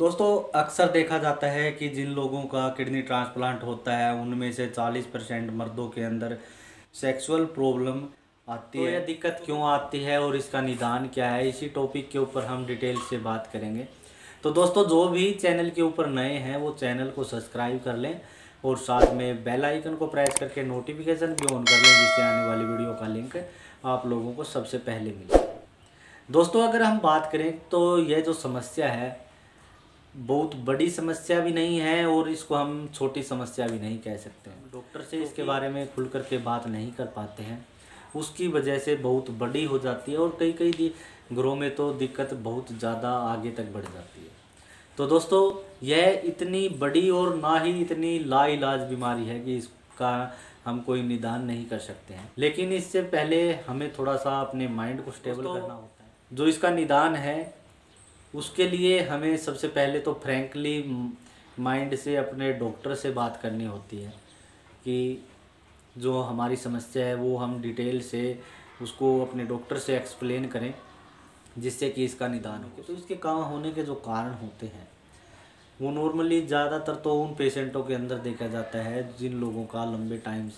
दोस्तों अक्सर देखा जाता है कि जिन लोगों का किडनी ट्रांसप्लांट होता है उनमें से 40% मर्दों के अंदर सेक्सुअल प्रॉब्लम आती है। यह दिक्कत क्यों आती है और इसका निदान क्या है, इसी टॉपिक के ऊपर हम डिटेल से बात करेंगे। तो दोस्तों जो भी चैनल के ऊपर नए हैं वो चैनल को सब्सक्राइब कर लें और साथ में बेल आइकन को प्रेस करके नोटिफिकेशन भी ऑन कर लें, जिससे आने वाली वीडियो का लिंक आप लोगों को सबसे पहले मिले। दोस्तों अगर हम बात करें तो यह जो समस्या है बहुत बड़ी समस्या भी नहीं है और इसको हम छोटी समस्या भी नहीं कह सकते हैं। डॉक्टर से इसके बारे में खुल कर के बात नहीं कर पाते हैं, उसकी वजह से बहुत बड़ी हो जाती है और कई कई घरों में तो दिक्कत बहुत ज़्यादा आगे तक बढ़ जाती है। तो दोस्तों यह इतनी बड़ी और ना ही इतनी लाइलाज बीमारी है कि इसका हम कोई निदान नहीं कर सकते हैं, लेकिन इससे पहले हमें थोड़ा सा अपने माइंड को स्टेबल करना होता है। जो इसका निदान है उसके लिए हमें सबसे पहले तो फ्रैंकली माइंड से अपने डॉक्टर से बात करनी होती है कि जो हमारी समस्या है वो हम डिटेल से उसको अपने डॉक्टर से एक्सप्लेन करें, जिससे कि इसका निदान हो। तो इसके काम होने के जो कारण होते हैं वो नॉर्मली ज़्यादातर तो उन पेशेंटों के अंदर देखा जाता है जिन लोगों का लंबे टाइम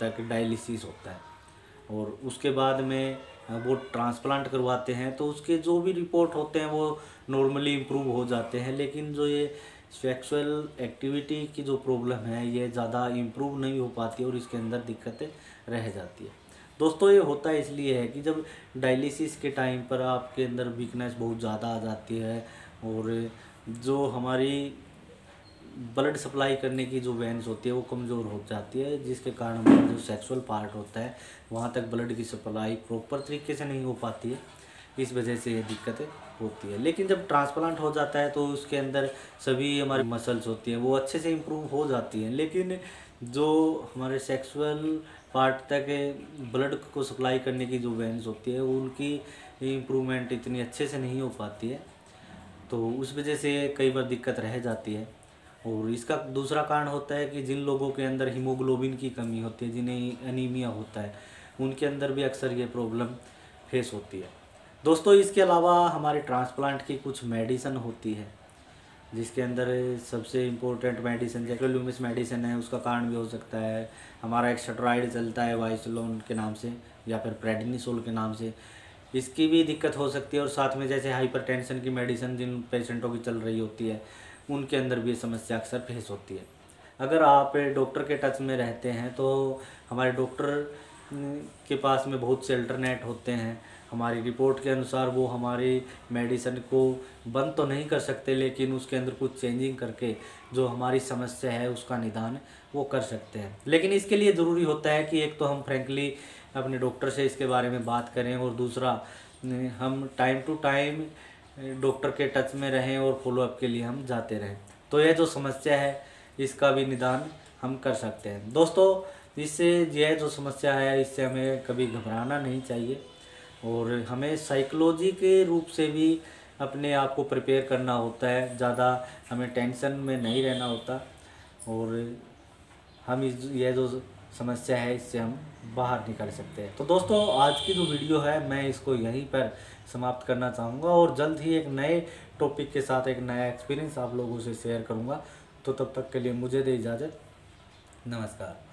तक डायलिसिस होता है और उसके बाद में वो ट्रांसप्लांट करवाते हैं, तो उसके जो भी रिपोर्ट होते हैं वो नॉर्मली इम्प्रूव हो जाते हैं। लेकिन जो ये सेक्सुअल एक्टिविटी की जो प्रॉब्लम है ये ज़्यादा इम्प्रूव नहीं हो पाती और इसके अंदर दिक्कतें रह जाती है। दोस्तों ये होता इसलिए है कि जब डायलिसिस के टाइम पर आपके अंदर वीकनेस बहुत ज़्यादा आ जाती है और जो हमारी ब्लड सप्लाई करने की जो वेंस होती है वो कमज़ोर हो जाती है, जिसके कारण हमारा जो सेक्सुअल पार्ट होता है वहाँ तक ब्लड की सप्लाई प्रॉपर तरीके से नहीं हो पाती है। इस वजह से ये दिक्कतें होती है। लेकिन जब ट्रांसप्लांट हो जाता है तो उसके अंदर सभी हमारी मसल्स होती हैं वो अच्छे से इम्प्रूव हो जाती हैं, लेकिन जो हमारे सेक्सुअल पार्ट तक ब्लड को सप्लाई करने की जो वेंस होती है उनकी इम्प्रूवमेंट इतनी अच्छे से नहीं हो पाती है, तो उस वजह से कई बार दिक्कत रह जाती है। और इसका दूसरा कारण होता है कि जिन लोगों के अंदर हीमोग्लोबिन की कमी होती है, जिन्हें एनीमिया होता है, उनके अंदर भी अक्सर ये प्रॉब्लम फेस होती है। दोस्तों इसके अलावा हमारे ट्रांसप्लांट की कुछ मेडिसिन होती है, जिसके अंदर सबसे इम्पोर्टेंट मेडिसिन जैक्लोल्यूमिस मेडिसिन है, उसका कारण भी हो सकता है। हमारा एक स्टेरॉइड चलता है वाइसलोन के नाम से या फिर प्रेडनिसोल के नाम से, इसकी भी दिक्कत हो सकती है। और साथ में जैसे हाइपरटेंशन की मेडिसिन जिन पेशेंटों की चल रही होती है उनके अंदर भी समस्या अक्सर फेस होती है। अगर आप डॉक्टर के टच में रहते हैं तो हमारे डॉक्टर के पास में बहुत से अल्टरनेट होते हैं। हमारी रिपोर्ट के अनुसार वो हमारी मेडिसिन को बंद तो नहीं कर सकते, लेकिन उसके अंदर कुछ चेंजिंग करके जो हमारी समस्या है उसका निदान वो कर सकते हैं। लेकिन इसके लिए ज़रूरी होता है कि एक तो हम फ्रैंकली अपने डॉक्टर से इसके बारे में बात करें और दूसरा हम टाइम टू टाइम डॉक्टर के टच में रहें और फॉलोअप के लिए हम जाते रहें, तो यह जो समस्या है इसका भी निदान हम कर सकते हैं। दोस्तों इससे यह जो समस्या है इससे हमें कभी घबराना नहीं चाहिए और हमें साइकोलॉजी के रूप से भी अपने आप को प्रिपेयर करना होता है, ज़्यादा हमें टेंशन में नहीं रहना होता और हम यह जो समस्या है इससे हम बाहर निकल सकते हैं। तो दोस्तों आज की जो वीडियो है मैं इसको यहीं पर समाप्त करना चाहूँगा और जल्द ही एक नए टॉपिक के साथ एक नया एक्सपीरियंस आप लोगों से शेयर करूँगा। तो तब तक के लिए मुझे दे इजाज़त, नमस्कार।